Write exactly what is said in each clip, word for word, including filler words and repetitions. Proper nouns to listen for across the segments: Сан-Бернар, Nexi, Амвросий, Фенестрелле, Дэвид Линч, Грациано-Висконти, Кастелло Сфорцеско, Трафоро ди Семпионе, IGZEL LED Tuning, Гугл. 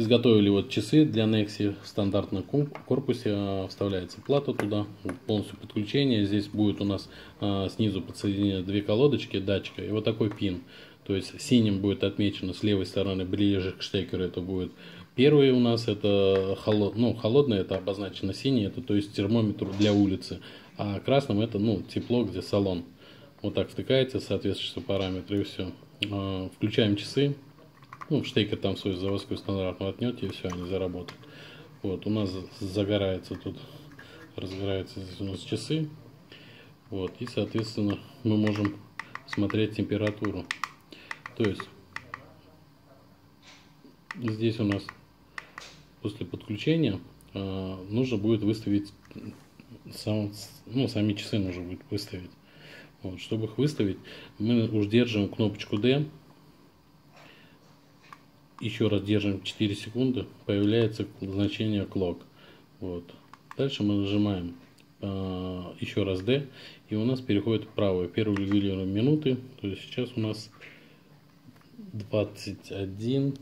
Изготовили вот часы для Nexi в стандартном корпусе, вставляется плата туда, полностью подключение. Здесь будет у нас снизу подсоединены две колодочки, датчика и вот такой пин. То есть синим будет отмечено с левой стороны, ближе к штекеру это будет первый у нас, это холод, ну, холодное, это обозначено синий, это то есть термометр для улицы, а красным это ну, тепло, где салон. Вот так втыкается, соответствующие параметры и все. Включаем часы. Ну, штекер там свою заводскую стандартную отнете и все, они заработают. Вот, у нас загорается тут, разгораются здесь у нас часы. Вот, и, соответственно, мы можем смотреть температуру. То есть, здесь у нас после подключения э, нужно будет выставить, сам, ну, сами часы нужно будет выставить. Вот, чтобы их выставить, мы уж держим кнопочку D. Еще раз держим четыре секунды, появляется значение clock. Вот. Дальше мы нажимаем э, еще раз D, и у нас переходит вправо. Первые регулируемые минуты, то есть сейчас у нас двадцать один.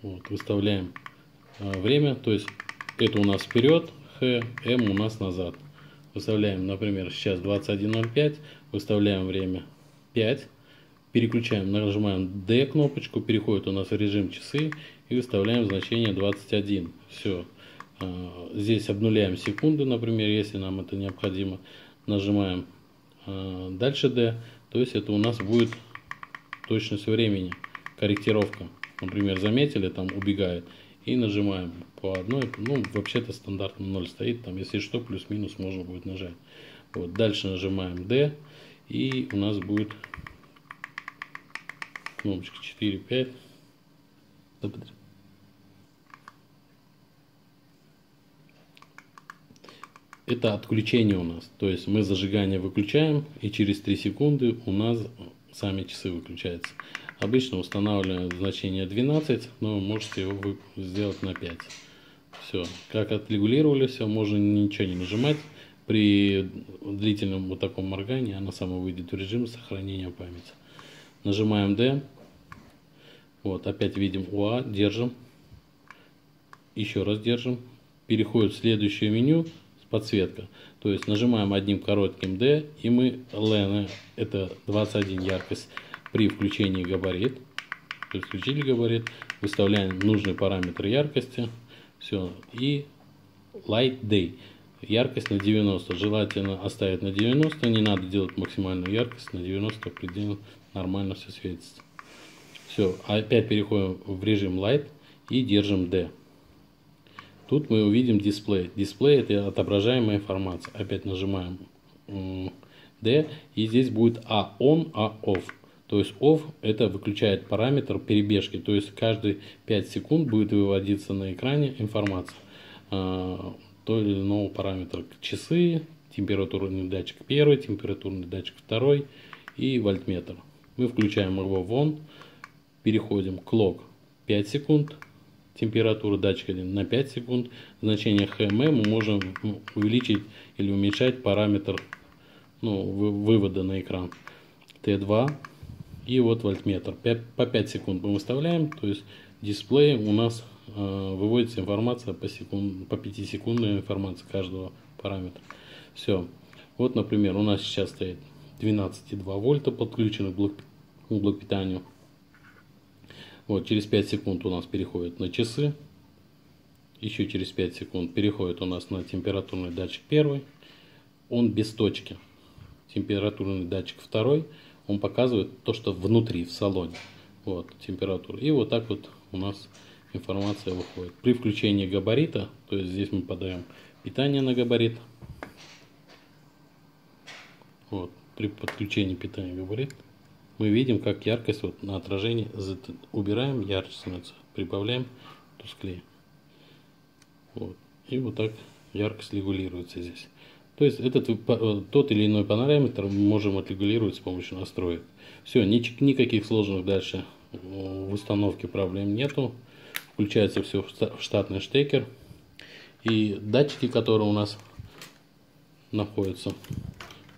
Вот, выставляем э, время, то есть это у нас вперед, H, M у нас назад. Выставляем, например, сейчас двадцать один ноль пять, выставляем время пять. Переключаем, нажимаем D кнопочку, переходит у нас в режим часы и выставляем значение двадцать один. Все. Здесь обнуляем секунды, например, если нам это необходимо. Нажимаем дальше D, то есть это у нас будет точность времени, корректировка. Например, заметили, там убегает. И нажимаем по одной, ну вообще-то стандартно ноль стоит, там если что, плюс-минус можно будет нажать. Вот. Дальше нажимаем D и у нас будет... Кнопочка четыре, пять. Это отключение у нас. То есть мы зажигание выключаем, и через три секунды у нас сами часы выключаются. Обычно устанавливаем значение двенадцать, но вы можете его сделать на пять. Все. Как отрегулировали, все, можно ничего не нажимать. При длительном вот таком моргании она сама выйдет в режим сохранения памяти. Нажимаем D, вот, опять видим УА, держим, еще раз держим, переходит в следующее меню, подсветка, то есть нажимаем одним коротким D, и мы L, это двадцать один яркость при включении габарит, то есть включили габарит, выставляем нужный параметр яркости, все, и Light Day, яркость на девяносто, желательно оставить на девяносто, не надо делать максимальную яркость, на девяносто предельно. Нормально все светится. Все, опять переходим в режим Light и держим D. Тут мы увидим дисплей. Дисплей — это отображаемая информация. Опять нажимаем D, и здесь будет A on, A off. То есть off — это выключает параметр перебежки. То есть каждые пять секунд будет выводиться на экране информация то или иного параметра. Часы, температурный датчик первый, температурный датчик второй и вольтметр. Мы включаем его вон, переходим к clock пять секунд, температура датчика на пять секунд, значение эйч эм эм мы можем увеличить или уменьшать параметр ну, вывода на экран тэ два, и вот вольтметр. По пять секунд мы выставляем, то есть дисплей у нас э, выводится информация по, секунд, по пятисекундной информации каждого параметра. Все. Вот, например, у нас сейчас стоит двенадцать и два вольта подключены к блок, блок питанию. Вот, через пять секунд у нас переходит на часы. Еще через пять секунд переходит у нас на температурный датчик первый. Он без точки. Температурный датчик второй. Он показывает то, что внутри, в салоне. Вот, температура. И вот так вот у нас информация выходит. При включении габарита, то есть здесь мы подаем питание на габарит. Вот. При подключении питания габарит мы видим, как яркость вот на отражении убираем, ярче становится, прибавляем, тусклее. Вот. И вот так яркость регулируется здесь. То есть этот тот или иной параметр мы можем отрегулировать с помощью настроек. Все, никаких сложных дальше в установке проблем нету. Включается все в штатный штекер. И датчики, которые у нас находятся,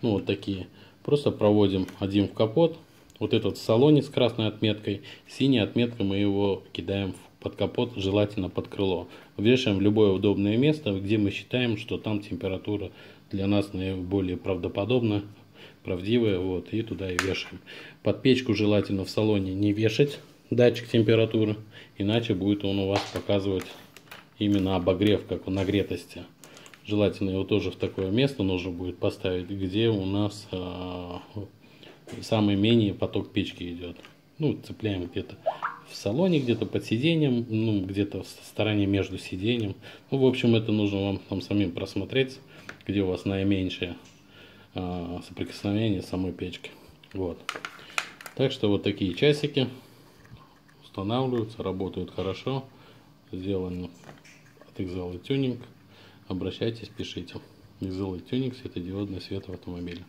ну вот такие. Просто проводим один в капот, Вот этот в салоне с красной отметкой, синяя отметка, мы его кидаем под капот, желательно под крыло. Вешаем в любое удобное место, где мы считаем, что там температура для нас наиболее правдоподобна, правдивая, вот, и туда и вешаем. Под печку желательно в салоне не вешать датчик температуры, иначе будет он у вас показывать именно обогрев, как у нагретости. Желательно его тоже в такое место нужно будет поставить, где у нас э, самый менее поток печки идет. Ну, цепляем где-то в салоне, где-то под сиденьем, ну, где-то в стороне между сиденьем. Ну, в общем, это нужно вам там самим просмотреть, где у вас наименьшее э, соприкосновение с самой печки. Вот. Так что вот такие часики устанавливаются, работают хорошо. Сделан от IGZEL LED Tuning. Обращайтесь, пишите. IGZEL LED Tuning, светодиодный свет в автомобиле.